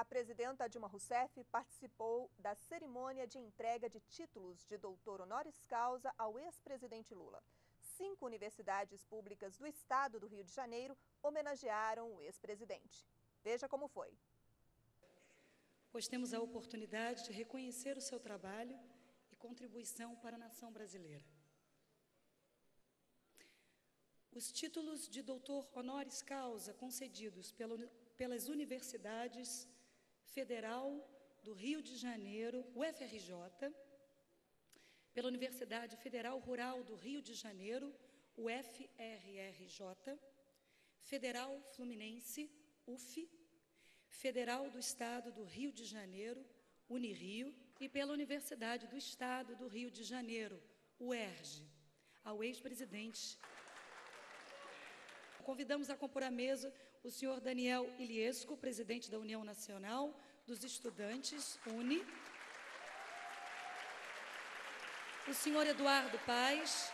A presidenta Dilma Rousseff participou da cerimônia de entrega de títulos de doutor honoris causa ao ex-presidente Lula. 5 universidades públicas do estado do Rio de Janeiro homenagearam o ex-presidente. Veja como foi. Hoje temos a oportunidade de reconhecer o seu trabalho e contribuição para a nação brasileira. Os títulos de doutor honoris causa concedidos pelas universidades Federal do Rio de Janeiro, UFRJ, pela Universidade Federal Rural do Rio de Janeiro, UFRRJ, Federal Fluminense, UF, Federal do Estado do Rio de Janeiro, Unirio, e pela Universidade do Estado do Rio de Janeiro, UERJ, ao ex-presidente. Convidamos a compor à mesa o senhor Daniel Iliesco, presidente da União Nacional dos Estudantes, UNE, o senhor Eduardo Paes,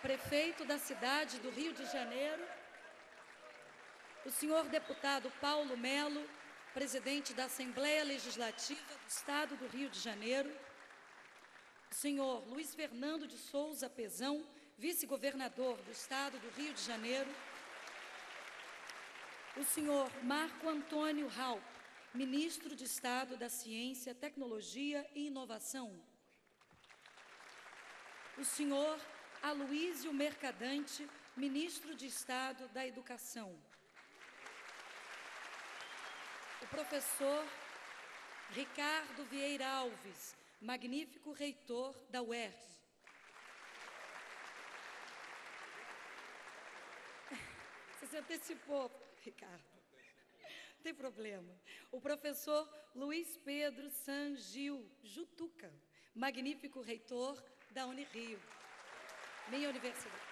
prefeito da cidade do Rio de Janeiro, o senhor deputado Paulo Melo, presidente da Assembleia Legislativa do Estado do Rio de Janeiro, o senhor Luiz Fernando de Souza Pezão, vice-governador do Estado do Rio de Janeiro, o senhor Marco Antônio Raupp, ministro de Estado da Ciência, Tecnologia e Inovação, o senhor Aloysio Mercadante, ministro de Estado da Educação, o professor Ricardo Vieira Alves, magnífico reitor da UERJ. Você se antecipou, Ricardo. Não tem problema. O professor Luiz Pedro San Gil Jutuca, magnífico reitor da Unirio, minha universidade.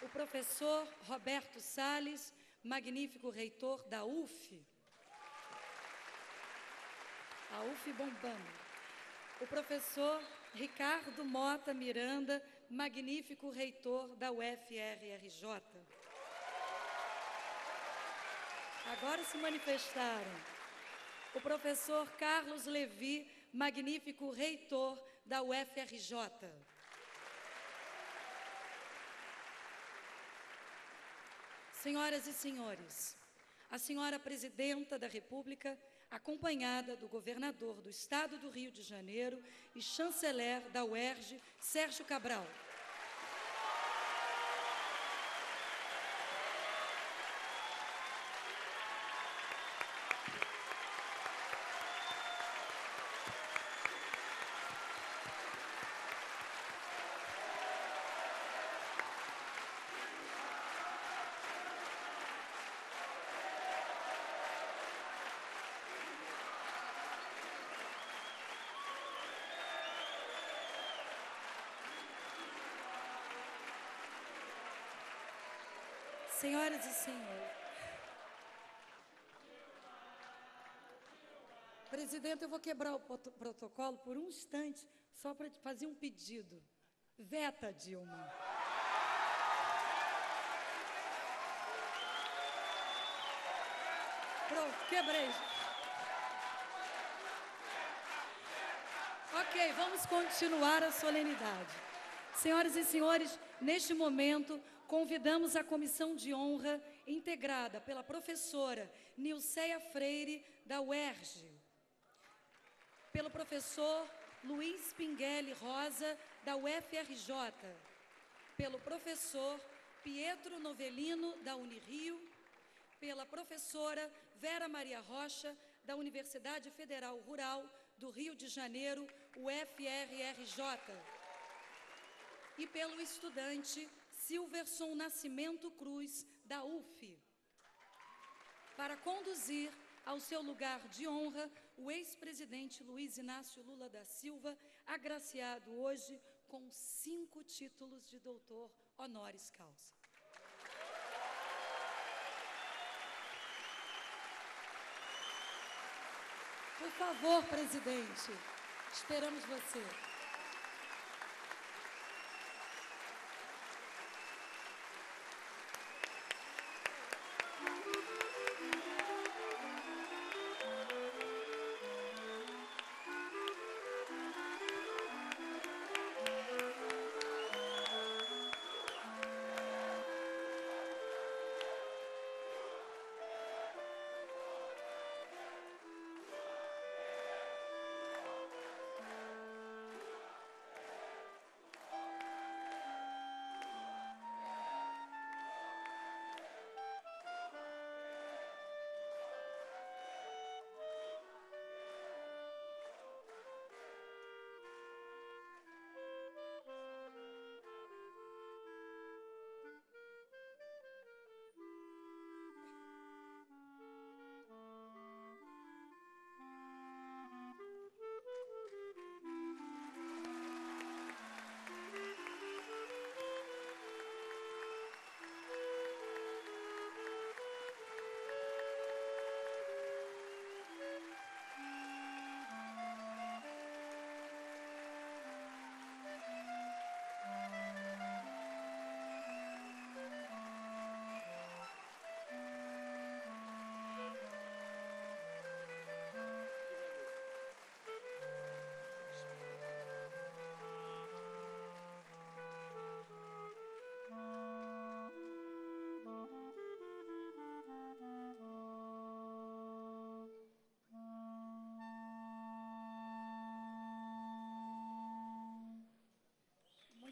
O professor Roberto Salles, magnífico reitor da UF. A UF bombando. O professor Ricardo Mota Miranda, magnífico reitor da UFRRJ. Agora se manifestaram. O professor Carlos Levi, magnífico reitor da UFRJ. Senhoras e senhores, a senhora presidenta da República, acompanhada do governador do Estado do Rio de Janeiro e chanceler da UERJ, Sérgio Cabral. Senhoras e senhores, presidente, eu vou quebrar o protocolo por um instante, só para fazer um pedido. Veta, Dilma. Pronto, quebrei. Ok, vamos continuar a solenidade. Senhoras e senhores, neste momento, convidamos a comissão de honra, integrada pela professora Nilceia Freire, da UERJ, pelo professor Luiz Pinguelli Rosa, da UFRJ, pelo professor Pietro Novellino, da Unirio, pela professora Vera Maria Rocha, da Universidade Federal Rural do Rio de Janeiro, UFRRJ, e pelo estudante Silverson Nascimento Cruz, da UF, para conduzir ao seu lugar de honra o ex-presidente Luiz Inácio Lula da Silva, agraciado hoje com 5 títulos de doutor honoris causa. Por favor, presidente, esperamos você.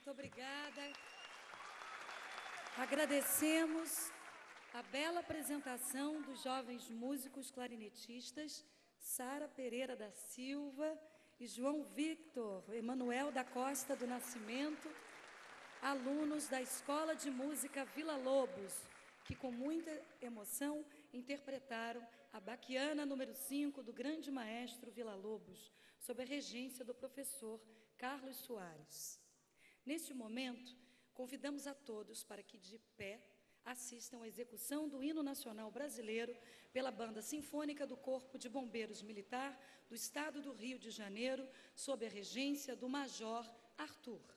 Muito obrigada. Agradecemos a bela apresentação dos jovens músicos clarinetistas Sara Pereira da Silva e João Victor, Emanuel da Costa do Nascimento, alunos da Escola de Música Vila Lobos, que com muita emoção interpretaram a Baquiana número 5 do grande maestro Vila Lobos, sob a regência do professor Carlos Soares. Neste momento, convidamos a todos para que, de pé, assistam à execução do Hino Nacional Brasileiro pela Banda Sinfônica do Corpo de Bombeiros Militar do Estado do Rio de Janeiro, sob a regência do Major Arthur.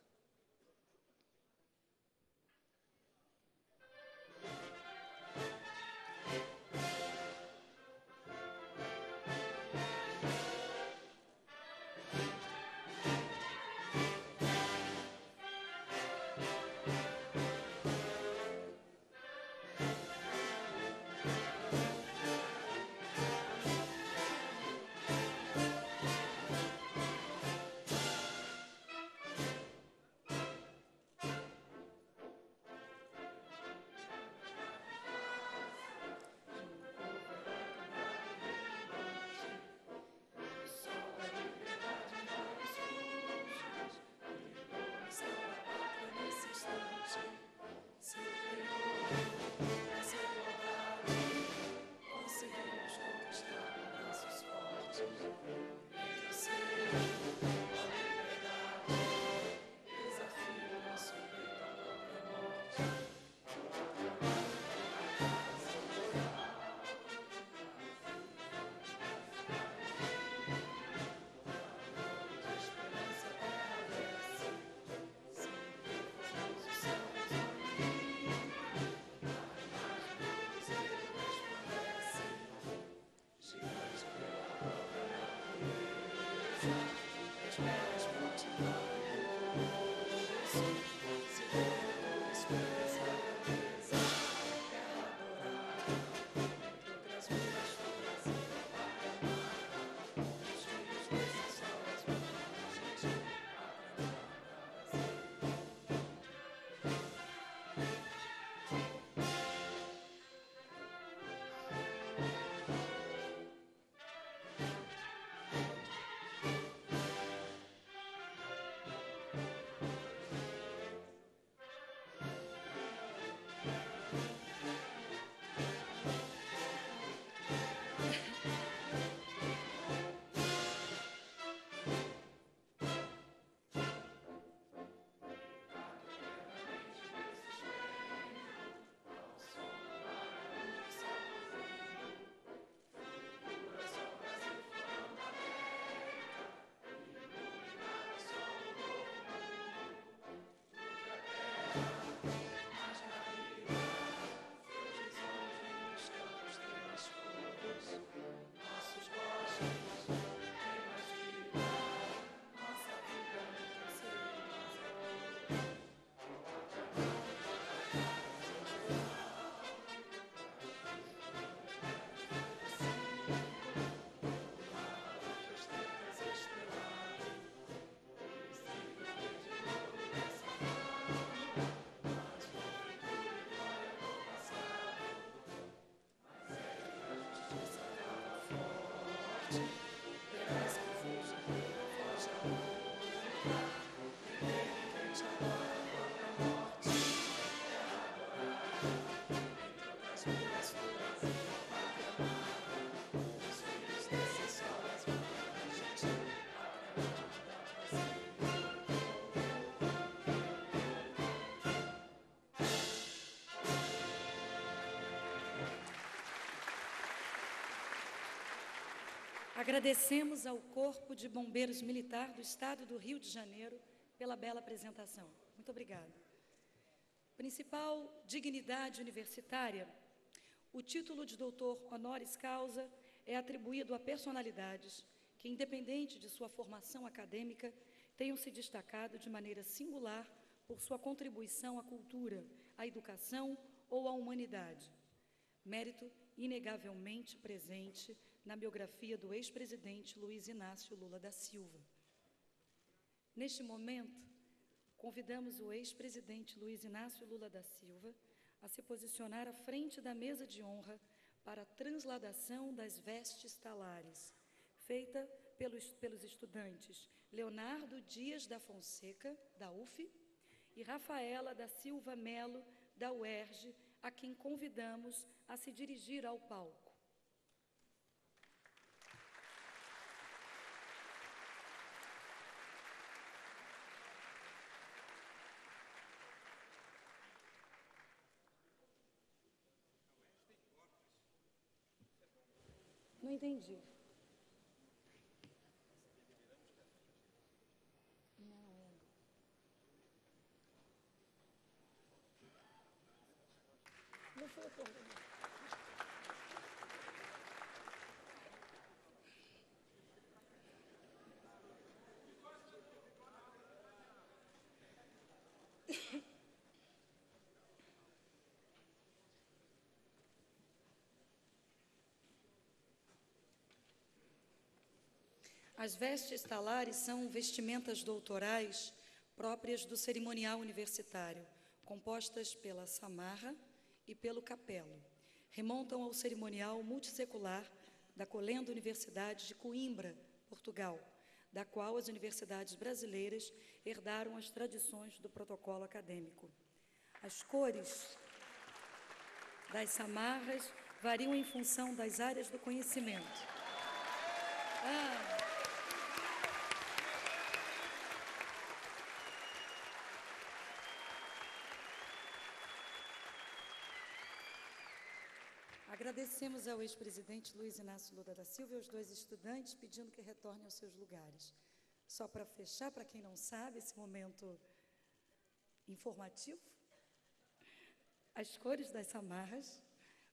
Agradecemos ao Corpo de Bombeiros Militar do Estado do Rio de Janeiro pela bela apresentação. Muito obrigada. Principal dignidade universitária, o título de doutor honoris causa é atribuído a personalidades que, independente de sua formação acadêmica, tenham se destacado de maneira singular por sua contribuição à cultura, à educação ou à humanidade. Mérito inegavelmente presente na biografia do ex-presidente Luiz Inácio Lula da Silva. Neste momento, convidamos o ex-presidente Luiz Inácio Lula da Silva a se posicionar à frente da mesa de honra para a transladação das vestes talares, feita pelos estudantes Leonardo Dias da Fonseca, da UF, e Rafaela da Silva Melo, da UERJ, a quem convidamos a se dirigir ao palco. Não entendi. Não foi a pergunta. As vestes talares são vestimentas doutorais próprias do cerimonial universitário, compostas pela samarra e pelo capelo. Remontam ao cerimonial multissecular da Colenda Universidade de Coimbra, Portugal, da qual as universidades brasileiras herdaram as tradições do protocolo acadêmico. As cores das samarras variam em função das áreas do conhecimento. Agradecemos ao ex-presidente Luiz Inácio Lula da Silva e aos dois estudantes, pedindo que retornem aos seus lugares. Só para fechar, para quem não sabe, esse momento informativo, as cores das samarras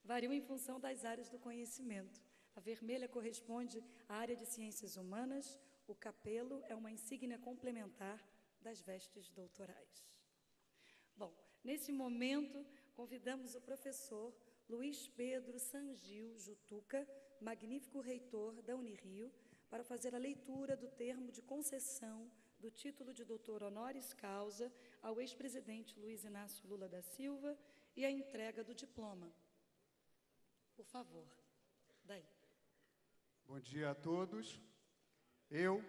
variam em função das áreas do conhecimento. A vermelha corresponde à área de ciências humanas, o capelo é uma insígnia complementar das vestes doutorais. Bom, nesse momento, convidamos o professor Luiz Pedro San Gil Jutuca, magnífico reitor da Unirio, para fazer a leitura do termo de concessão do título de doutor honoris causa ao ex-presidente Luiz Inácio Lula da Silva e a entrega do diploma. Por favor, daí. Bom dia a todos. Eu,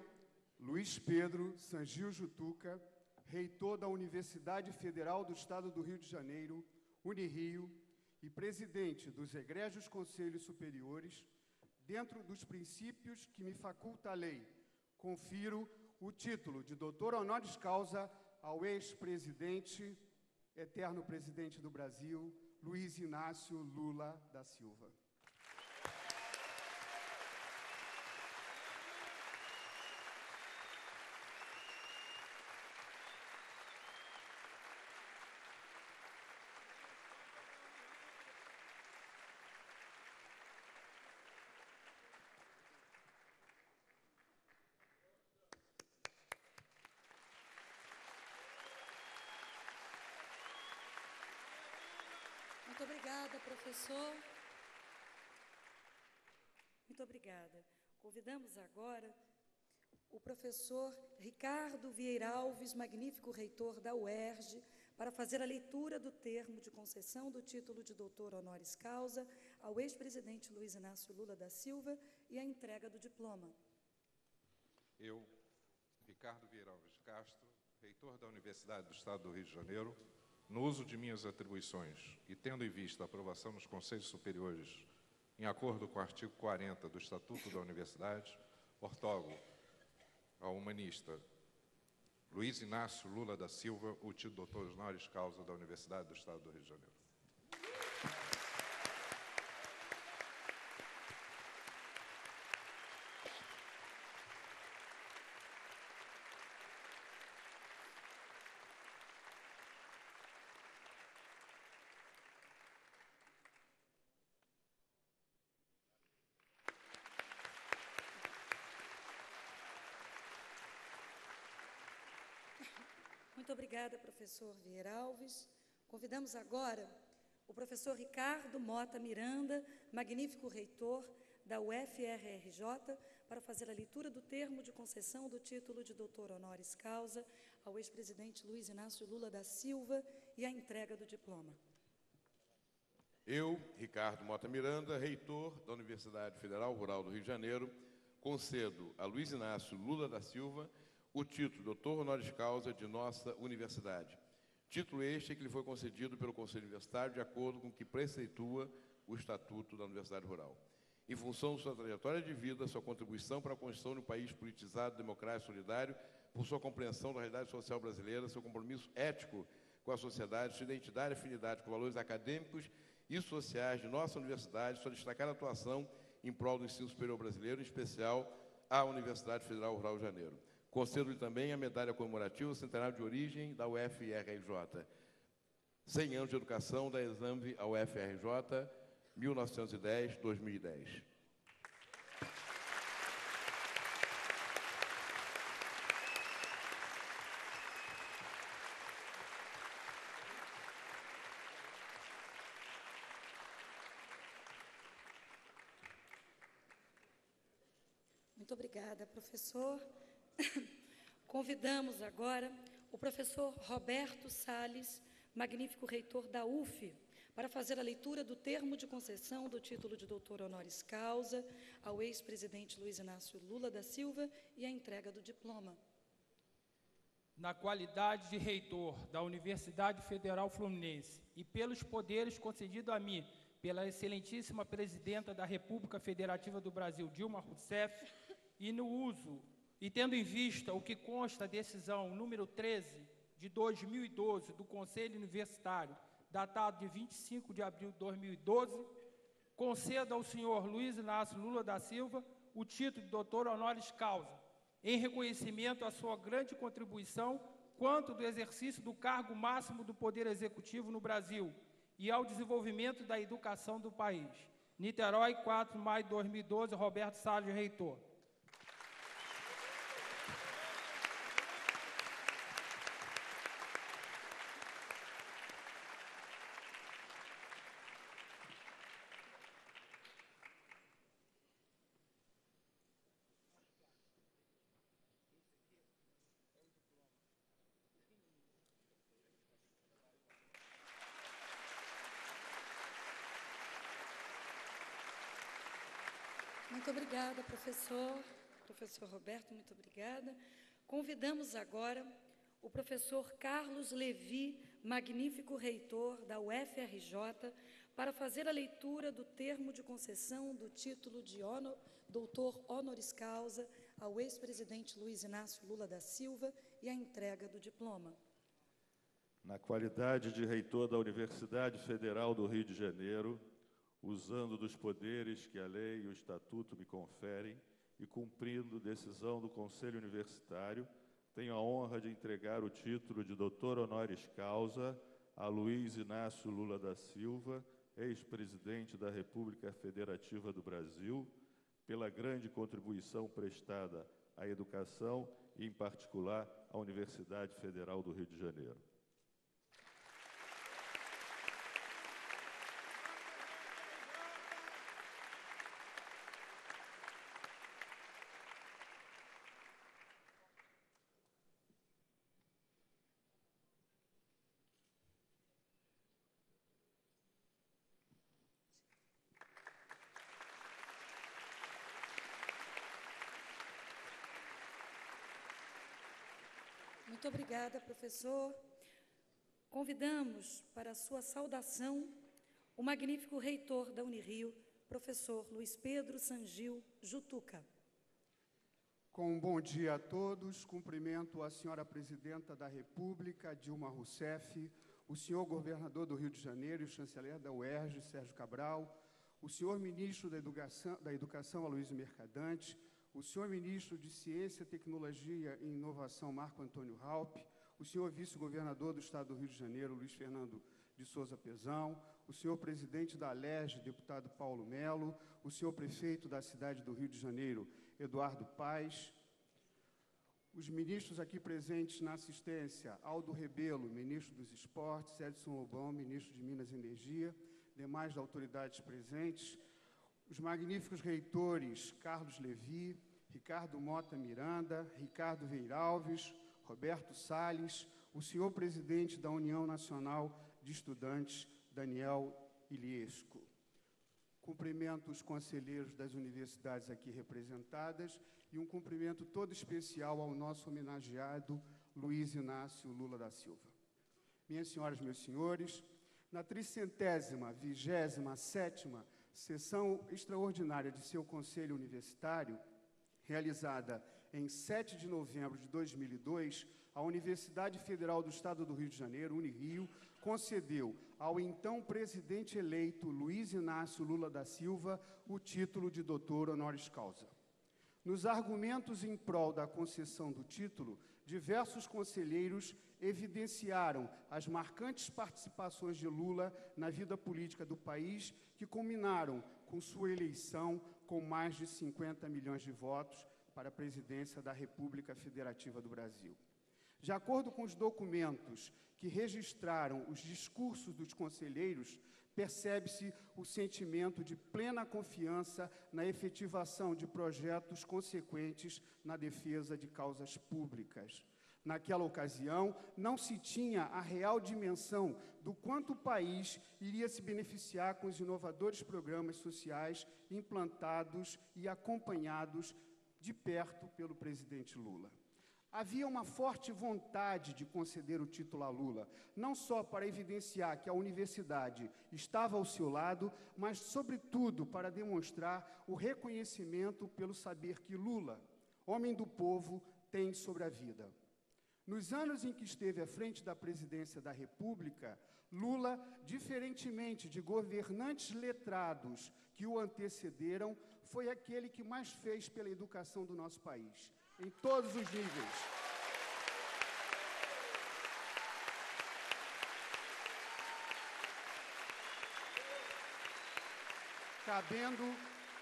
Luiz Pedro San Gil Jutuca, reitor da Universidade Federal do Estado do Rio de Janeiro, Unirio, e presidente dos egressos conselhos superiores, dentro dos princípios que me faculta a lei, confiro o título de doutor honoris causa ao ex-presidente, eterno presidente do Brasil, Luiz Inácio Lula da Silva. Muito obrigada, professor. Muito obrigada. Convidamos agora o professor Ricardo Vieira Alves, magnífico reitor da UERJ, para fazer a leitura do termo de concessão do título de doutor honoris causa ao ex-presidente Luiz Inácio Lula da Silva e a entrega do diploma. Eu, Ricardo Vieira Alves Castro, reitor da Universidade do Estado do Rio de Janeiro, no uso de minhas atribuições e tendo em vista a aprovação nos Conselhos Superiores em acordo com o artigo 40 do Estatuto da Universidade, ortogo ao humanista Luiz Inácio Lula da Silva, o título doutor honoris causa da Universidade do Estado do Rio de Janeiro. Muito obrigada, professor Vieira Alves. Convidamos agora o professor Ricardo Mota Miranda, magnífico reitor da UFRRJ, para fazer a leitura do termo de concessão do título de doutor honoris causa ao ex-presidente Luiz Inácio Lula da Silva e a entrega do diploma. Eu, Ricardo Mota Miranda, reitor da Universidade Federal Rural do Rio de Janeiro, concedo a Luiz Inácio Lula da Silva o título doutor honoris causa de nossa universidade. Título este que lhe foi concedido pelo Conselho Universitário de acordo com o que preceitua o Estatuto da Universidade Rural. Em função de sua trajetória de vida, sua contribuição para a construção de um país politizado, democrático e solidário, por sua compreensão da realidade social brasileira, seu compromisso ético com a sociedade, sua identidade e afinidade com valores acadêmicos e sociais de nossa universidade, sua destacada atuação em prol do ensino superior brasileiro, em especial à Universidade Federal Rural do Rio de Janeiro. Concedo-lhe também a medalha comemorativa centenário de origem da UFRRJ, 100 anos de educação da exame à UFRJ, 1910-2010. Muito obrigada, professor. Convidamos agora o professor Roberto Salles, magnífico reitor da UF, para fazer a leitura do termo de concessão do título de doutor honoris causa ao ex-presidente Luiz Inácio Lula da Silva e a entrega do diploma. Na qualidade de reitor da Universidade Federal Fluminense e pelos poderes concedidos a mim pela excelentíssima presidenta da República Federativa do Brasil, Dilma Rousseff, e no uso e tendo em vista o que consta a decisão número 13 de 2012 do Conselho Universitário, datado de 25 de abril de 2012, conceda ao senhor Luiz Inácio Lula da Silva o título de doutor honoris causa, em reconhecimento à sua grande contribuição quanto do exercício do cargo máximo do Poder Executivo no Brasil e ao desenvolvimento da educação do país. Niterói, 4 de maio de 2012, Roberto Salles, reitor. Muito obrigada, professor. Professor Roberto, muito obrigada. Convidamos agora o professor Carlos Levi, magnífico reitor da UFRJ, para fazer a leitura do termo de concessão do título de doutor honoris causa ao ex-presidente Luiz Inácio Lula da Silva e a entrega do diploma. Na qualidade de reitor da Universidade Federal do Rio de Janeiro, usando dos poderes que a lei e o estatuto me conferem e cumprindo decisão do Conselho Universitário, tenho a honra de entregar o título de doutor honoris causa a Luiz Inácio Lula da Silva, ex-presidente da República Federativa do Brasil, pela grande contribuição prestada à educação e, em particular, à Universidade Federal do Rio de Janeiro. Muito obrigada, professor. Convidamos para a sua saudação o magnífico reitor da Unirio, professor Luiz Pedro San Gil Jutuca. Com um bom dia a todos, cumprimento a senhora presidenta da República, Dilma Rousseff, o senhor governador do Rio de Janeiro e chanceler da UERJ, Sérgio Cabral, o senhor ministro da Educação Aloysio Mercadante, o senhor ministro de Ciência, Tecnologia e Inovação, Marco Antônio Raupp, o senhor vice-governador do Estado do Rio de Janeiro, Luiz Fernando de Souza Pezão, o senhor presidente da ALERJ, deputado Paulo Melo, o senhor prefeito da cidade do Rio de Janeiro, Eduardo Paes, os ministros aqui presentes na assistência, Aldo Rebelo, ministro dos Esportes, Edson Lobão, ministro de Minas e Energia, demais autoridades presentes, os magníficos reitores Carlos Levi, Ricardo Mota Miranda, Ricardo Vieira Alves, Roberto Salles, o senhor presidente da União Nacional de Estudantes, Daniel Iliesco. Cumprimento os conselheiros das universidades aqui representadas e um cumprimento todo especial ao nosso homenageado Luiz Inácio Lula da Silva. Minhas senhoras, meus senhores, na 327ª sessão extraordinária de seu Conselho Universitário, realizada em 7 de novembro de 2002, a Universidade Federal do Estado do Rio de Janeiro, Unirio, concedeu ao então presidente eleito Luiz Inácio Lula da Silva o título de doutor honoris causa. Nos argumentos em prol da concessão do título, diversos conselheiros evidenciaram as marcantes participações de Lula na vida política do país, que culminaram com sua eleição com mais de 50 milhões de votos para a presidência da República Federativa do Brasil. De acordo com os documentos que registraram os discursos dos conselheiros, percebe-se o sentimento de plena confiança na efetivação de projetos consequentes na defesa de causas públicas. Naquela ocasião, não se tinha a real dimensão do quanto o país iria se beneficiar com os inovadores programas sociais implantados e acompanhados de perto pelo presidente Lula. Havia uma forte vontade de conceder o título a Lula, não só para evidenciar que a universidade estava ao seu lado, mas, sobretudo, para demonstrar o reconhecimento pelo saber que Lula, homem do povo, tem sobre a vida. Nos anos em que esteve à frente da presidência da República, Lula, diferentemente de governantes letrados que o antecederam, foi aquele que mais fez pela educação do nosso país, em todos os níveis. Cabendo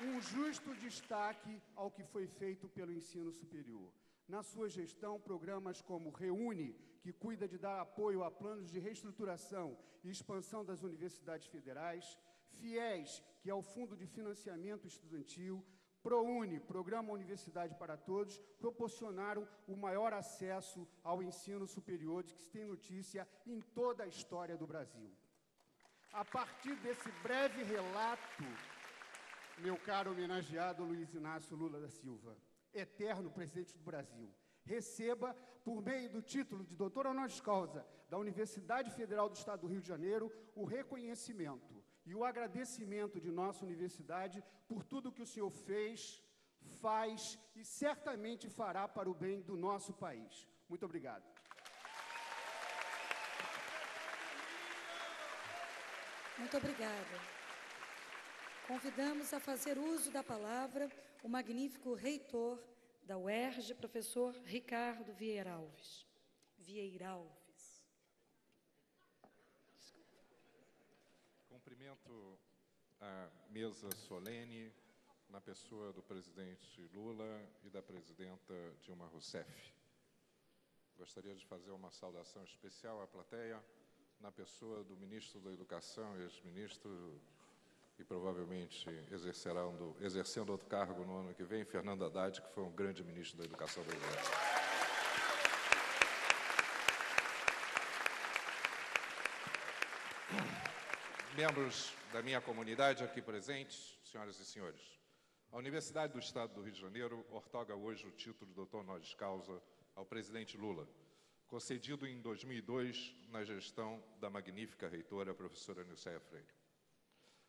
um justo destaque ao que foi feito pelo ensino superior. Na sua gestão, programas como ReUni, que cuida de dar apoio a planos de reestruturação e expansão das universidades federais, FIES, que é o Fundo de Financiamento Estudantil, ProUni, Programa Universidade para Todos, proporcionaram o maior acesso ao ensino superior de que se tem notícia em toda a história do Brasil. A partir desse breve relato, meu caro homenageado Luiz Inácio Lula da Silva, eterno presidente do Brasil, receba, por meio do título de doutor honoris causa da Universidade Federal do Estado do Rio de Janeiro, o reconhecimento e o agradecimento de nossa universidade por tudo que o senhor fez, faz e certamente fará para o bem do nosso país. Muito obrigado. Muito obrigada. Convidamos a fazer uso da palavra o magnífico reitor da UERJ, professor Ricardo Vieira Alves. Desculpa. Cumprimento a mesa solene na pessoa do presidente Lula e da presidenta Dilma Rousseff. Gostaria de fazer uma saudação especial à plateia na pessoa do ministro da Educação e ex-ministro e provavelmente exercendo outro cargo no ano que vem, Fernando Haddad, que foi um grande ministro da Educação brasileira. Membros da minha comunidade aqui presentes, senhoras e senhores, a Universidade do Estado do Rio de Janeiro outorga hoje o título de doutor honoris causa ao presidente Lula, concedido em 2002 na gestão da magnífica reitora, a professora Nilceia Freire.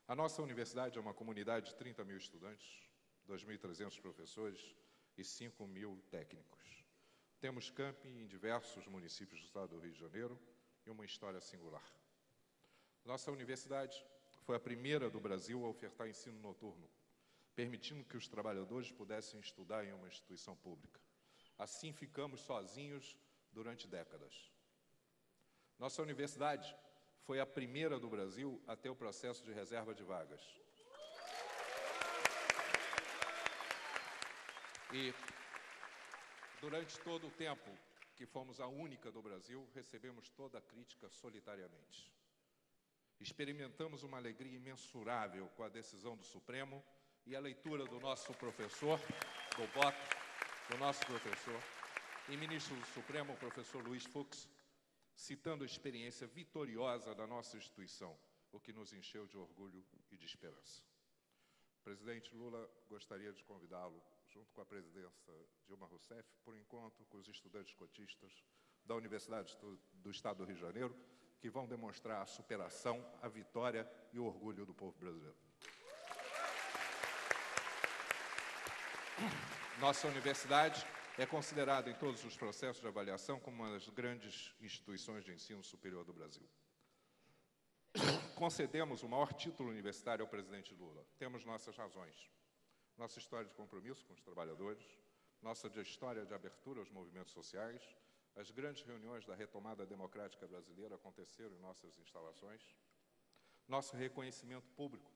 A nossa universidade é uma comunidade de 30 mil estudantes, 2.300 professores e 5 mil técnicos. Temos camping em diversos municípios do estado do Rio de Janeiro e uma história singular. Nossa universidade foi a primeira do Brasil a ofertar ensino noturno, permitindo que os trabalhadores pudessem estudar em uma instituição pública. Assim ficamos sozinhos durante décadas. Nossa universidade foi a primeira do Brasil a ter o processo de reserva de vagas. E, durante todo o tempo que fomos a única do Brasil, recebemos toda a crítica solitariamente. Experimentamos uma alegria imensurável com a decisão do Supremo e a leitura do nosso professor do voto do nosso professor e ministro do Supremo, o professor Luiz Fux, citando a experiência vitoriosa da nossa instituição, o que nos encheu de orgulho e de esperança. Presidente Lula, gostaria de convidá-lo, junto com a presidenta Dilma Rousseff, por um encontro com os estudantes cotistas da Universidade do Estado do Rio de Janeiro, que vão demonstrar a superação, a vitória e o orgulho do povo brasileiro. Nossa universidade é considerada em todos os processos de avaliação como uma das grandes instituições de ensino superior do Brasil. Concedemos o maior título universitário ao presidente Lula. Temos nossas razões. Nossa história de compromisso com os trabalhadores, nossa história de abertura aos movimentos sociais, as grandes reuniões da retomada democrática brasileira aconteceram em nossas instalações. Nosso reconhecimento público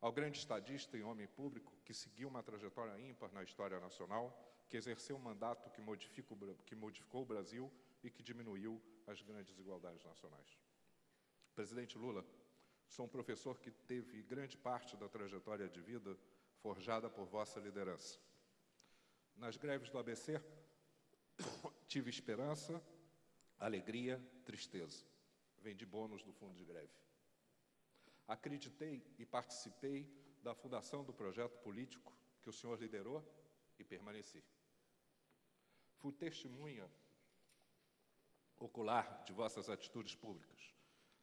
ao grande estadista e homem público que seguiu uma trajetória ímpar na história nacional, que exerceu um mandato que modificou o Brasil e que diminuiu as grandes desigualdades nacionais. Presidente Lula, sou um professor que teve grande parte da trajetória de vida forjada por vossa liderança. Nas greves do ABC, tive esperança, alegria, tristeza. Vendi bônus do fundo de greve. Acreditei e participei da fundação do projeto político que o senhor liderou e permaneci. Fui testemunha ocular de vossas atitudes públicas,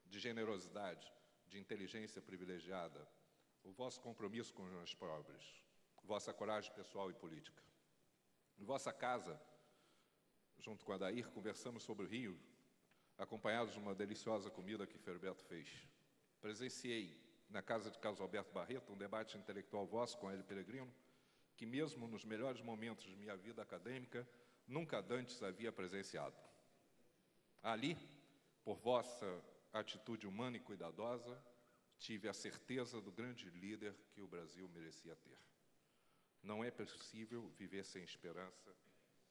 de generosidade, de inteligência privilegiada, o vosso compromisso com os mais pobres, vossa coragem pessoal e política. Em vossa casa, junto com a Adair, conversamos sobre o Rio, acompanhados de uma deliciosa comida que Ferberto fez. Presenciei, na casa de Carlos Alberto Barreto, um debate intelectual vosso com Hélio Peregrino, que mesmo nos melhores momentos de minha vida acadêmica, nunca antes havia presenciado. Ali, por vossa atitude humana e cuidadosa, tive a certeza do grande líder que o Brasil merecia ter. Não é possível viver sem esperança,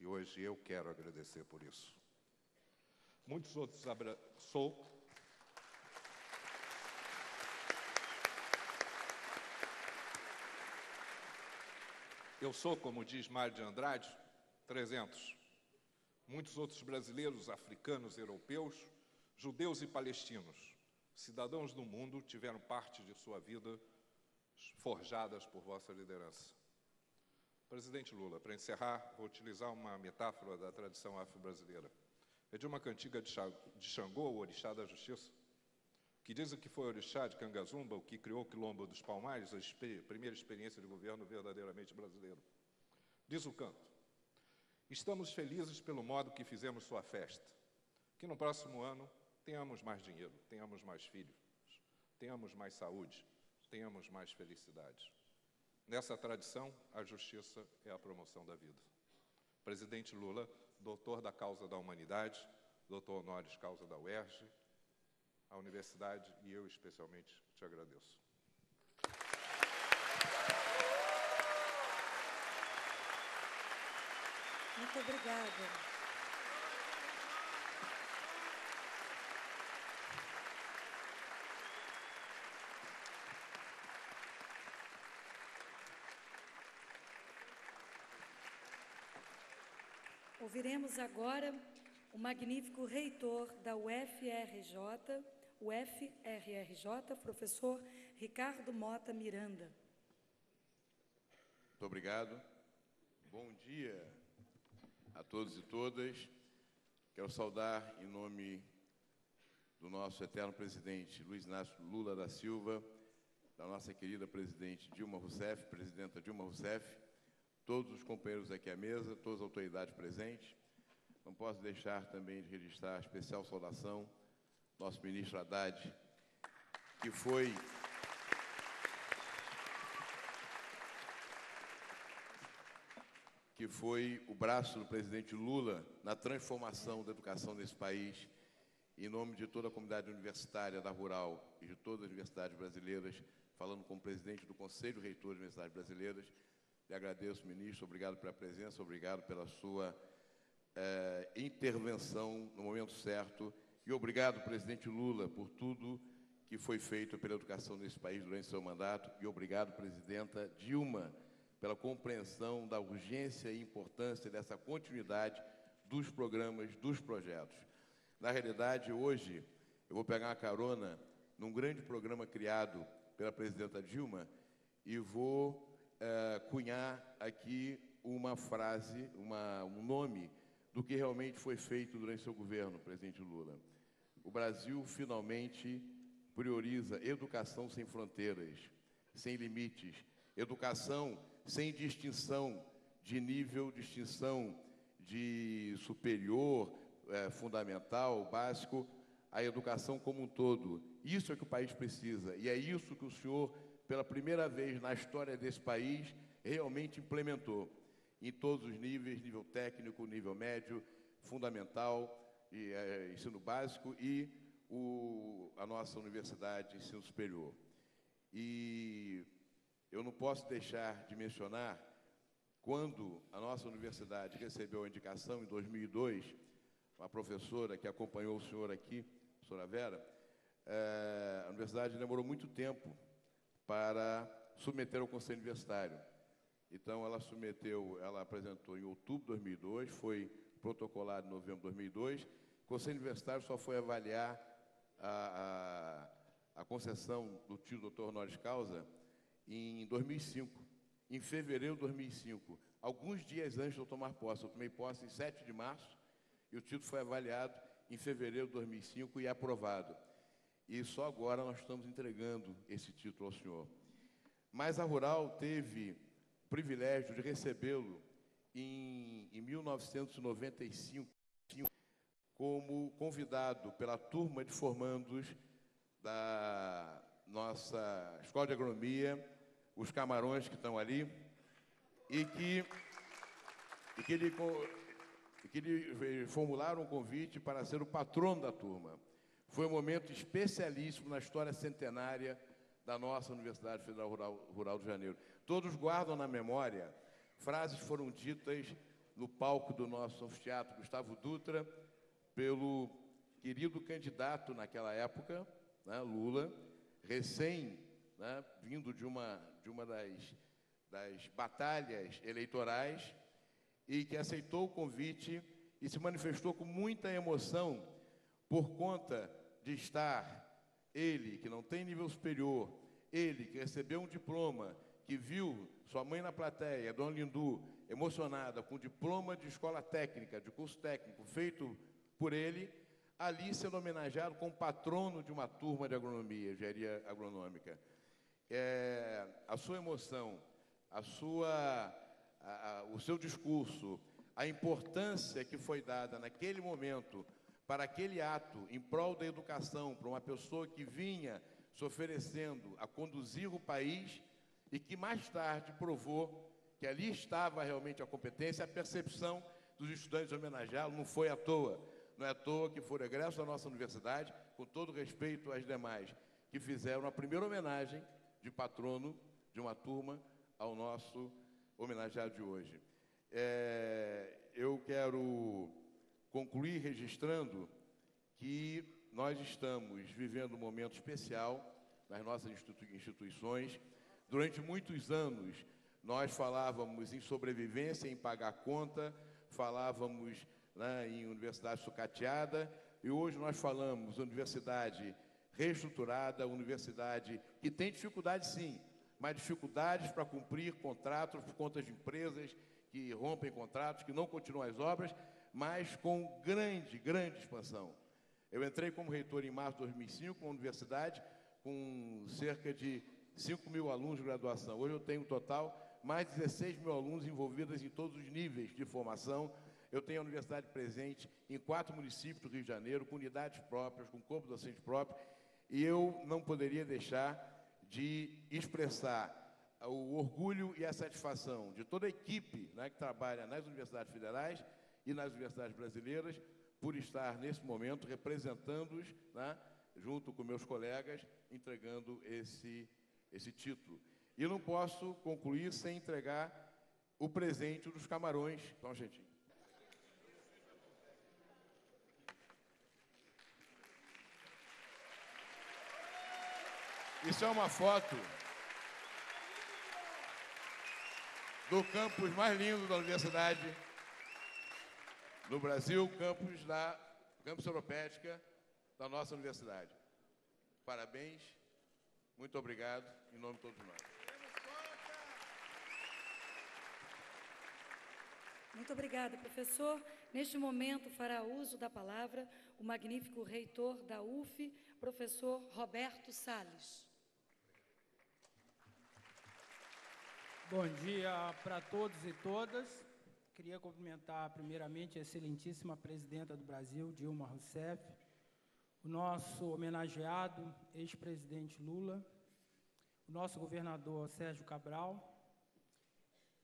e hoje eu quero agradecer por isso. Muitos outros abraçou. Eu sou, como diz Mário de Andrade, 300. Muitos outros brasileiros, africanos, europeus, judeus e palestinos, cidadãos do mundo, tiveram parte de sua vida forjadas por vossa liderança. Presidente Lula, para encerrar, vou utilizar uma metáfora da tradição afro-brasileira. É de uma cantiga de Xangô, o orixá da justiça, que dizem que foi o orixá de Cangazumba o que criou o Quilombo dos Palmares, a primeira experiência de governo verdadeiramente brasileiro. Diz o canto: estamos felizes pelo modo que fizemos sua festa, que no próximo ano tenhamos mais dinheiro, tenhamos mais filhos, tenhamos mais saúde, tenhamos mais felicidade. Nessa tradição, a justiça é a promoção da vida. Presidente Lula, doutor da causa da humanidade, doutor honoris causa da UERJ, a universidade e eu especialmente te agradeço. Muito obrigada. Ouviremos agora o magnífico reitor da UFRRJ, professor Ricardo Mota Miranda. Muito obrigado. Bom dia a todos e todas. Quero saudar em nome do nosso eterno presidente Luiz Inácio Lula da Silva, da nossa querida presidente Dilma Rousseff, presidenta Dilma Rousseff, todos os companheiros aqui à mesa, todas as autoridades presentes. Não posso deixar também de registrar a especial saudação ao nosso ministro Haddad, que foi o braço do presidente Lula na transformação da educação desse país, em nome de toda a comunidade universitária da Rural e de todas as universidades brasileiras, falando como presidente do Conselho Reitor das Universidades Brasileiras. Lhe agradeço, ministro, obrigado pela presença, obrigado pela sua intervenção no momento certo e obrigado, presidente Lula, por tudo que foi feito pela educação nesse país durante seu mandato e obrigado, presidenta Dilma, pela compreensão da urgência e importância dessa continuidade dos programas, dos projetos. Na realidade, hoje, eu vou pegar uma carona num grande programa criado pela presidenta Dilma e vou cunhar aqui uma frase, um nome do que realmente foi feito durante seu governo, presidente Lula. O Brasil finalmente prioriza educação sem fronteiras, sem limites, educação sem distinção de nível, distinção de superior, fundamental, básico, a educação como um todo. Isso é que o país precisa e é isso que o senhor, pela primeira vez na história desse país, realmente implementou em todos os níveis, nível técnico, nível médio, fundamental, e, ensino básico e a nossa universidade, ensino superior. E eu não posso deixar de mencionar, quando a nossa universidade recebeu a indicação, em 2002, uma professora que acompanhou o senhor aqui, a professora Vera, a universidade demorou muito tempo para submeter ao Conselho Universitário. Então, ela submeteu, ela apresentou em outubro de 2002, foi protocolado em novembro de 2002, o Conselho Universitário só foi avaliar a concessão do título doutor honoris causa em 2005, em fevereiro de 2005, alguns dias antes de eu tomar posse. Eu tomei posse em 7 de março e o título foi avaliado em fevereiro de 2005 e aprovado. E só agora nós estamos entregando esse título ao senhor. Mas a Rural teve o privilégio de recebê-lo em 1995, como convidado pela turma de formandos da nossa Escola de Agronomia, os camarões que estão ali, e que lhe formularam um convite para ser o patrono da turma. Foi um momento especialíssimo na história centenária da nossa Universidade Federal Rural do Janeiro. Todos guardam na memória. Frases foram ditas no palco do nosso anfiteatro Gustavo Dutra pelo querido candidato naquela época, né, Lula, recém, né, vindo de uma das batalhas eleitorais, e que aceitou o convite e se manifestou com muita emoção por conta de estar ele, que não tem nível superior, ele que recebeu um diploma, que viu sua mãe na plateia, Dona Lindu, emocionada com o diploma de escola técnica, de curso técnico feito por ele, ali sendo homenageado como patrono de uma turma de agronomia, engenharia agronômica. A sua emoção, o seu discurso, a importância que foi dada naquele momento para aquele ato em prol da educação, para uma pessoa que vinha se oferecendo a conduzir o país, e que mais tarde provou que ali estava realmente a competência, a percepção dos estudantes homenageá-lo não foi à toa. Não é à toa que foram egressos da nossa universidade, com todo respeito às demais, que fizeram a primeira homenagem de patrono de uma turma ao nosso homenageado de hoje. Eu quero concluir registrando que nós estamos vivendo um momento especial nas nossas instituições. Durante muitos anos, nós falávamos em sobrevivência, em pagar conta, falávamos, né, em universidade sucateada, e hoje nós falamos universidade reestruturada, universidade que tem dificuldade, sim, mas dificuldades para cumprir contratos por conta de empresas que rompem contratos, que não continuam as obras, mas com grande, grande expansão. Eu entrei como reitor em março de 2005, uma universidade com cerca de 5 mil alunos de graduação. Hoje eu tenho, um total, mais de 16 mil alunos envolvidos em todos os níveis de formação. Eu tenho a universidade presente em 4 municípios do Rio de Janeiro, com unidades próprias, com corpo docente próprio, e eu não poderia deixar de expressar o orgulho e a satisfação de toda a equipe, né, que trabalha nas universidades federais e nas universidades brasileiras, por estar, nesse momento, representando-os, né, junto com meus colegas, entregando esse título. E não posso concluir sem entregar o presente dos camarões. Então, gente, isso é uma foto. do campus mais lindo da universidade do Brasil, campus Europédica da nossa universidade. Parabéns, muito obrigado, em nome de todos nós. Muito obrigada, professor. Neste momento fará uso da palavra o magnífico reitor da UF, professor Roberto Salles. Bom dia para todos e todas. Queria cumprimentar primeiramente a excelentíssima presidenta do Brasil, Dilma Rousseff, o nosso homenageado, ex-presidente Lula, o nosso governador Sérgio Cabral,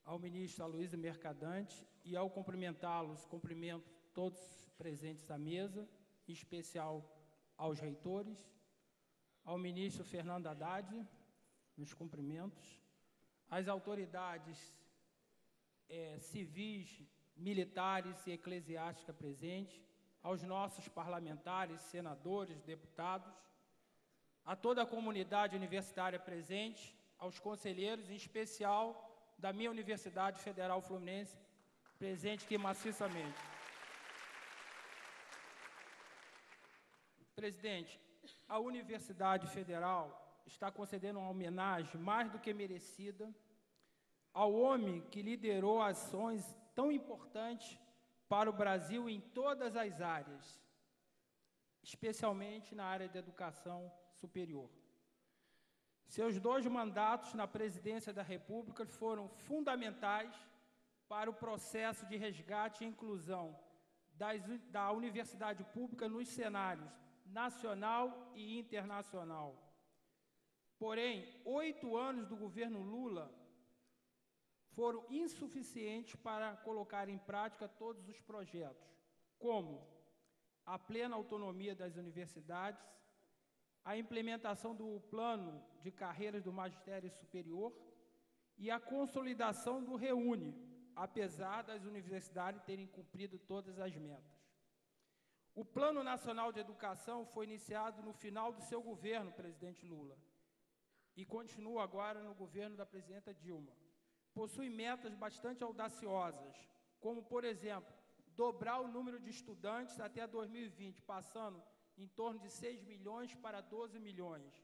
ao ministro Aloysio Mercadante, e ao cumprimentá-los, cumprimento todos presentes à mesa, em especial aos reitores, ao ministro Fernando Haddad, meus cumprimentos, às autoridades civis, militares e eclesiásticas presentes, aos nossos parlamentares, senadores, deputados, a toda a comunidade universitária presente, aos conselheiros, em especial da minha Universidade Federal Fluminense, presente aqui maciçamente. Presidente, a Universidade Federal está concedendo uma homenagem mais do que merecida ao homem que liderou ações tão importantes para o Brasil em todas as áreas, especialmente na área da educação superior. Seus dois mandatos na presidência da República foram fundamentais para o processo de resgate e inclusão da universidade pública nos cenários nacional e internacional. Porém, 8 anos do governo Lula foram insuficientes para colocar em prática todos os projetos, como a plena autonomia das universidades, a implementação do plano de carreiras do magistério superior e a consolidação do ReUni, apesar das universidades terem cumprido todas as metas. O Plano Nacional de Educação foi iniciado no final do seu governo, presidente Lula, e continua agora no governo da presidenta Dilma. Possui metas bastante audaciosas, como, por exemplo, dobrar o número de estudantes até 2020, passando em torno de 6 milhões para 12 milhões,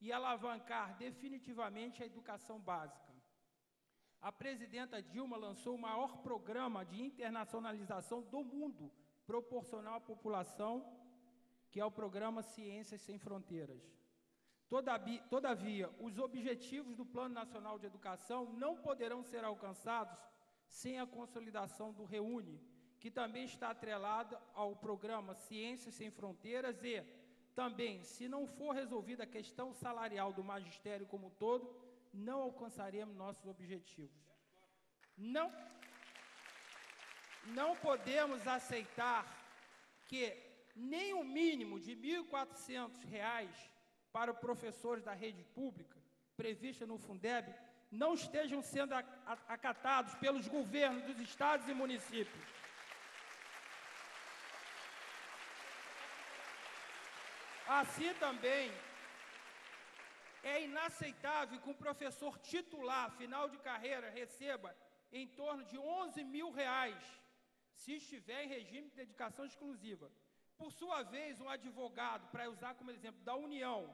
e alavancar definitivamente a educação básica. A presidenta Dilma lançou o maior programa de internacionalização do mundo, proporcional à população, que é o programa Ciências Sem Fronteiras. Todavia, os objetivos do Plano Nacional de Educação não poderão ser alcançados sem a consolidação do ReUni, que também está atrelado ao programa Ciências Sem Fronteiras e, também, se não for resolvida a questão salarial do magistério como um todo, não alcançaremos nossos objetivos. Não podemos aceitar que nem o mínimo de R$ 1.400 para os professores da rede pública, prevista no Fundeb, não estejam sendo acatados pelos governos dos estados e municípios. Assim também, é inaceitável que um professor titular, final de carreira, receba em torno de R$ 11.000, se estiver em regime de dedicação exclusiva. Por sua vez, um advogado, para usar como exemplo, da União,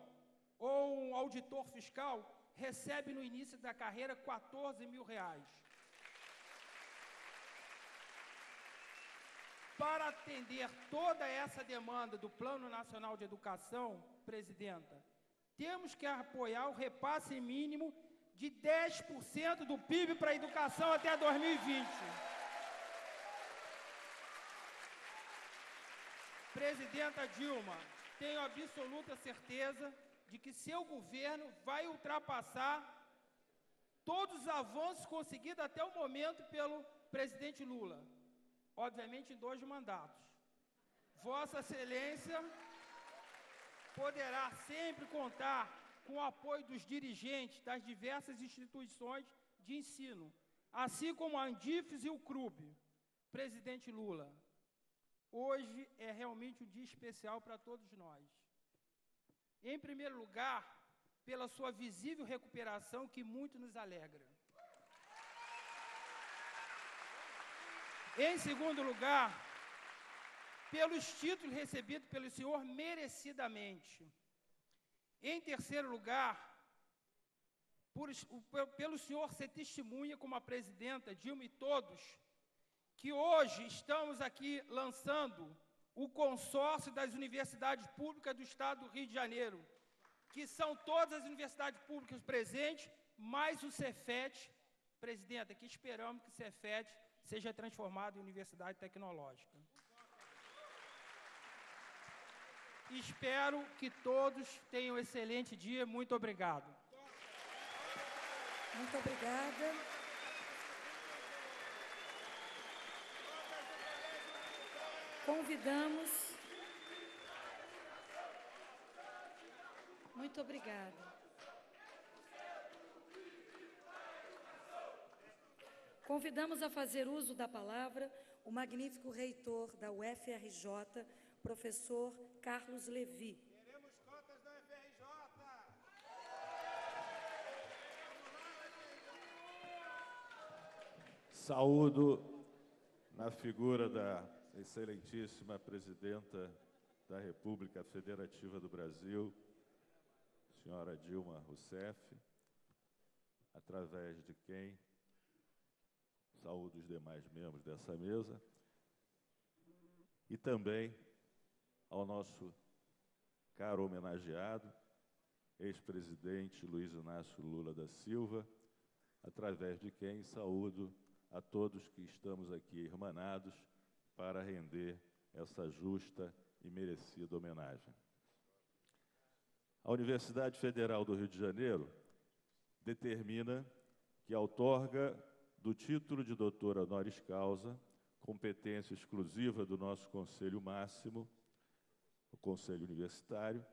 ou um auditor fiscal, recebe no início da carreira R$ 14.000. Para atender toda essa demanda do Plano Nacional de Educação, presidenta, temos que apoiar o repasse mínimo de 10% do PIB para a educação até 2020. Presidenta Dilma, tenho absoluta certeza de que seu governo vai ultrapassar todos os avanços conseguidos até o momento pelo presidente Lula. Obviamente, em 2 mandatos. Vossa Excelência poderá sempre contar com o apoio dos dirigentes das diversas instituições de ensino, assim como a Andifes e o CRUB. Presidente Lula, hoje é realmente um dia especial para todos nós. Em primeiro lugar, pela sua visível recuperação que muito nos alegra. Em segundo lugar, pelos títulos recebidos pelo senhor merecidamente. Em terceiro lugar, pelo senhor ser testemunha como a presidenta Dilma e todos, que hoje estamos aqui lançando o consórcio das universidades públicas do Estado do Rio de Janeiro, que são todas as universidades públicas presentes, mais o Cefete, presidenta, que esperamos que o Cefete seja transformado em universidade tecnológica. Espero que todos tenham um excelente dia. Muito obrigado. Muito obrigada. Convidamos. Muito obrigada. Convidamos a fazer uso da palavra o magnífico reitor da UFRJ, professor Carlos Levi. Queremos cotas da UFRJ! Saúdo na figura da excelentíssima presidenta da República Federativa do Brasil, senhora Dilma Rousseff, através de quem saúdo os demais membros dessa mesa, e também ao nosso caro homenageado, ex-presidente Luiz Inácio Lula da Silva, através de quem saúdo a todos que estamos aqui irmanados para render essa justa e merecida homenagem. A Universidade Federal do Rio de Janeiro determina que a outorga do título de doutor honoris causa, competência exclusiva do nosso Conselho Máximo, o Conselho Universitário,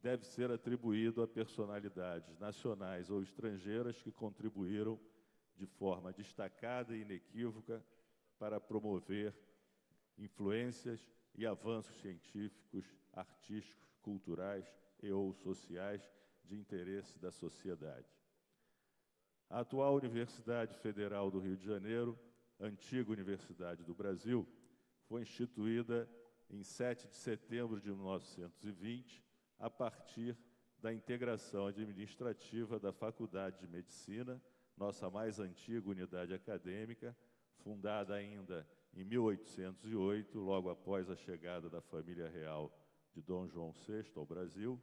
deve ser atribuído a personalidades nacionais ou estrangeiras que contribuíram de forma destacada e inequívoca para promover influências e avanços científicos, artísticos, culturais e ou sociais de interesse da sociedade. A atual Universidade Federal do Rio de Janeiro, antiga Universidade do Brasil, foi instituída em 7 de setembro de 1920, a partir da integração administrativa da Faculdade de Medicina, nossa mais antiga unidade acadêmica, fundada ainda em 1808, logo após a chegada da família real de Dom João VI ao Brasil,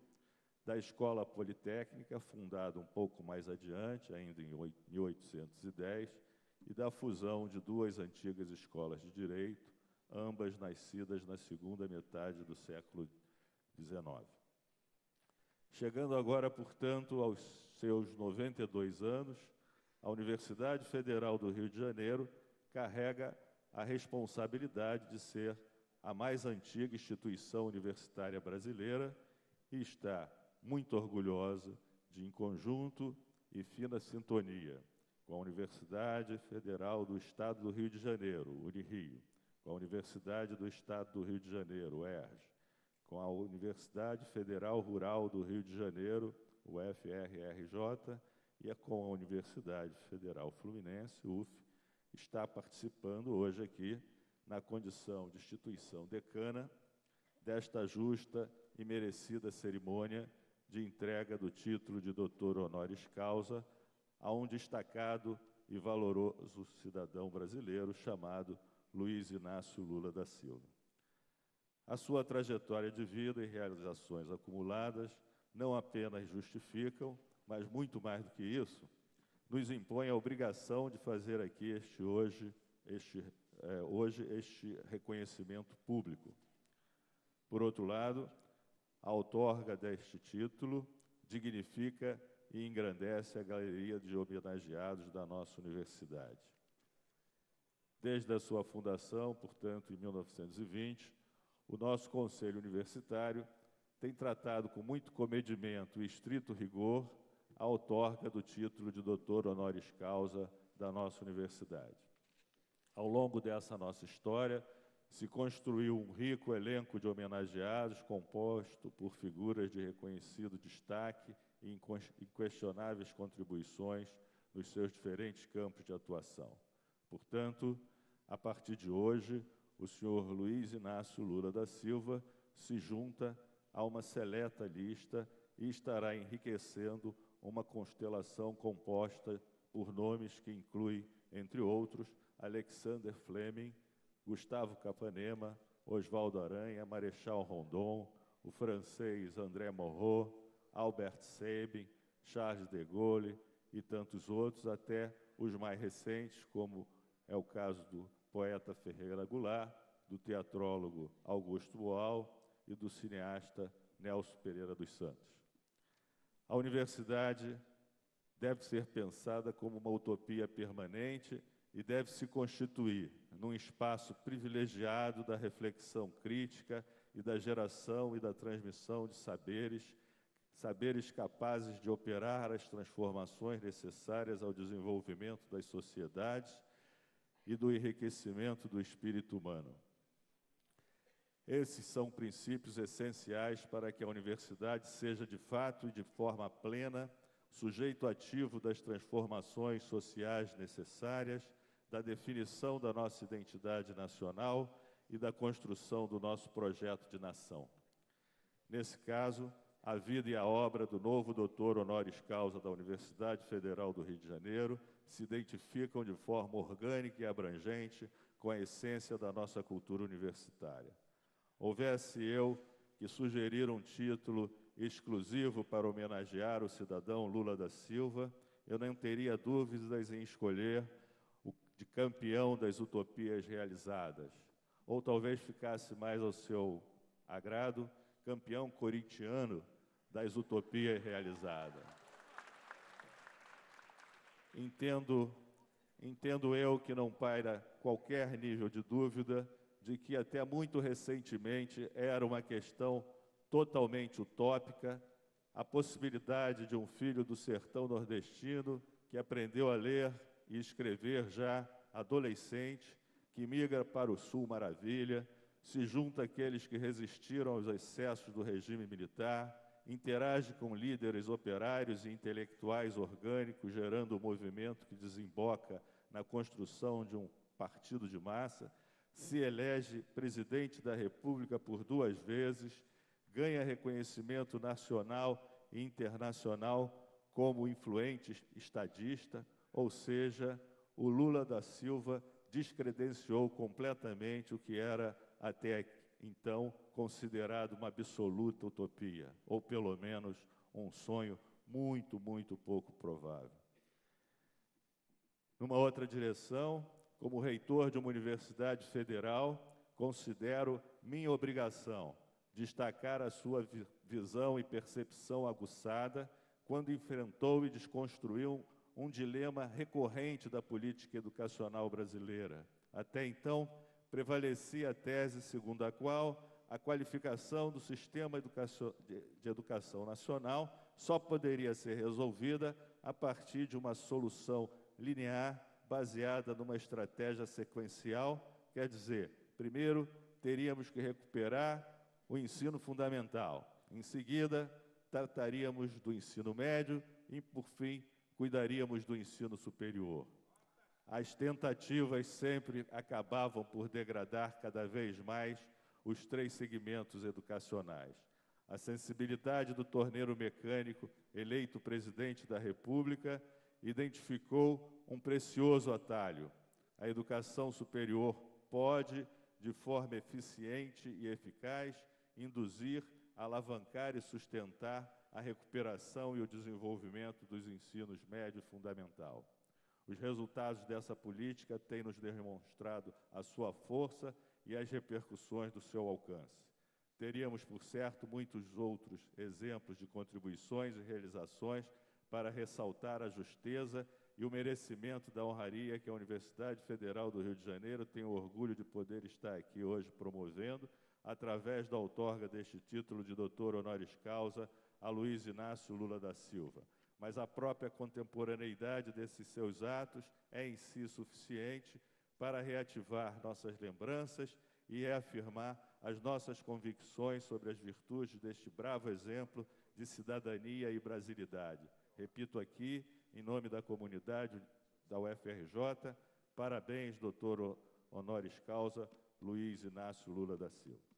da Escola Politécnica, fundada um pouco mais adiante, ainda em 1810, e da fusão de duas antigas escolas de direito, ambas nascidas na segunda metade do século XIX. Chegando agora, portanto, aos seus 92 anos, a Universidade Federal do Rio de Janeiro carrega a responsabilidade de ser a mais antiga instituição universitária brasileira e está muito orgulhosa de, em conjunto e fina sintonia, com a Universidade Federal do Estado do Rio de Janeiro, Unirio, com a Universidade do Estado do Rio de Janeiro, UERJ, com a Universidade Federal Rural do Rio de Janeiro, UFRRJ, e com a Universidade Federal Fluminense, UF, está participando hoje aqui na condição de instituição decana desta justa e merecida cerimônia de entrega do título de doutor honoris causa a um destacado e valoroso cidadão brasileiro chamado Luiz Inácio Lula da Silva. A sua trajetória de vida e realizações acumuladas não apenas justificam, mas muito mais do que isso, nos impõe a obrigação de fazer aqui hoje este reconhecimento público. Por outro lado, a outorga deste título dignifica e engrandece a galeria de homenageados da nossa universidade. Desde a sua fundação, portanto, em 1920, o nosso Conselho Universitário tem tratado com muito comedimento e estrito rigor a outorga do título de doutor honoris causa da nossa universidade. Ao longo dessa nossa história, se construiu um rico elenco de homenageados composto por figuras de reconhecido destaque e inquestionáveis contribuições nos seus diferentes campos de atuação. Portanto, a partir de hoje, o senhor Luiz Inácio Lula da Silva se junta a uma seleta lista e estará enriquecendo uma constelação composta por nomes que incluem, entre outros, Alexander Fleming, Gustavo Capanema, Oswaldo Aranha, Marechal Rondon, o francês André Malraux, Albert Sabin, Charles de Gaulle e tantos outros, até os mais recentes, como é o caso do poeta Ferreira Goulart, do teatrólogo Augusto Boal e do cineasta Nelson Pereira dos Santos. A universidade deve ser pensada como uma utopia permanente e deve se constituir num espaço privilegiado da reflexão crítica e da geração e da transmissão de saberes capazes de operar as transformações necessárias ao desenvolvimento das sociedades e do enriquecimento do espírito humano. Esses são princípios essenciais para que a universidade seja, de fato e de forma plena, sujeito ativo das transformações sociais necessárias, da definição da nossa identidade nacional e da construção do nosso projeto de nação. Nesse caso, a vida e a obra do novo doutor honoris causa da Universidade Federal do Rio de Janeiro se identificam de forma orgânica e abrangente com a essência da nossa cultura universitária. Houvesse eu que sugerir um título exclusivo para homenagear o cidadão Lula da Silva, eu não teria dúvidas em escolher o de campeão das utopias realizadas. Ou talvez ficasse mais ao seu agrado, campeão corintiano das utopias realizadas. Entendo eu que não paira qualquer nível de dúvida de que até muito recentemente era uma questão totalmente utópica a possibilidade de um filho do sertão nordestino que aprendeu a ler e escrever já adolescente, que migra para o Sul Maravilha, se junta àqueles que resistiram aos excessos do regime militar, interage com líderes operários e intelectuais orgânicos, gerando um movimento que desemboca na construção de um partido de massa, se elege presidente da República por 2 vezes, ganha reconhecimento nacional e internacional como influente estadista, ou seja, o Lula da Silva descredenciou completamente o que era até então considerado uma absoluta utopia, ou pelo menos um sonho muito, muito pouco provável. Numa outra direção, como reitor de uma universidade federal, considero minha obrigação destacar a sua visão e percepção aguçada quando enfrentou e desconstruiu um dilema recorrente da política educacional brasileira. Até então, prevalecia a tese segundo a qual a qualificação do sistema de educação nacional só poderia ser resolvida a partir de uma solução linear baseada numa estratégia sequencial, quer dizer, primeiro teríamos que recuperar o ensino fundamental, em seguida trataríamos do ensino médio e, por fim, cuidaríamos do ensino superior. As tentativas sempre acabavam por degradar cada vez mais os 3 segmentos educacionais. A sensibilidade do torneiro mecânico, eleito presidente da República, identificou um precioso atalho. A educação superior pode, de forma eficiente e eficaz, induzir, alavancar e sustentar a recuperação e o desenvolvimento dos ensinos médio e fundamental. Os resultados dessa política têm nos demonstrado a sua força e as repercussões do seu alcance. Teríamos, por certo, muitos outros exemplos de contribuições e realizações para ressaltar a justeza e o merecimento da honraria que a Universidade Federal do Rio de Janeiro tem o orgulho de poder estar aqui hoje promovendo, através da outorga deste título de doutor honoris causa a Luiz Inácio Lula da Silva. Mas a própria contemporaneidade desses seus atos é em si suficiente para reativar nossas lembranças e reafirmar as nossas convicções sobre as virtudes deste bravo exemplo de cidadania e brasilidade. Repito aqui, em nome da comunidade da UFRJ, parabéns, doutor honoris causa, Luiz Inácio Lula da Silva.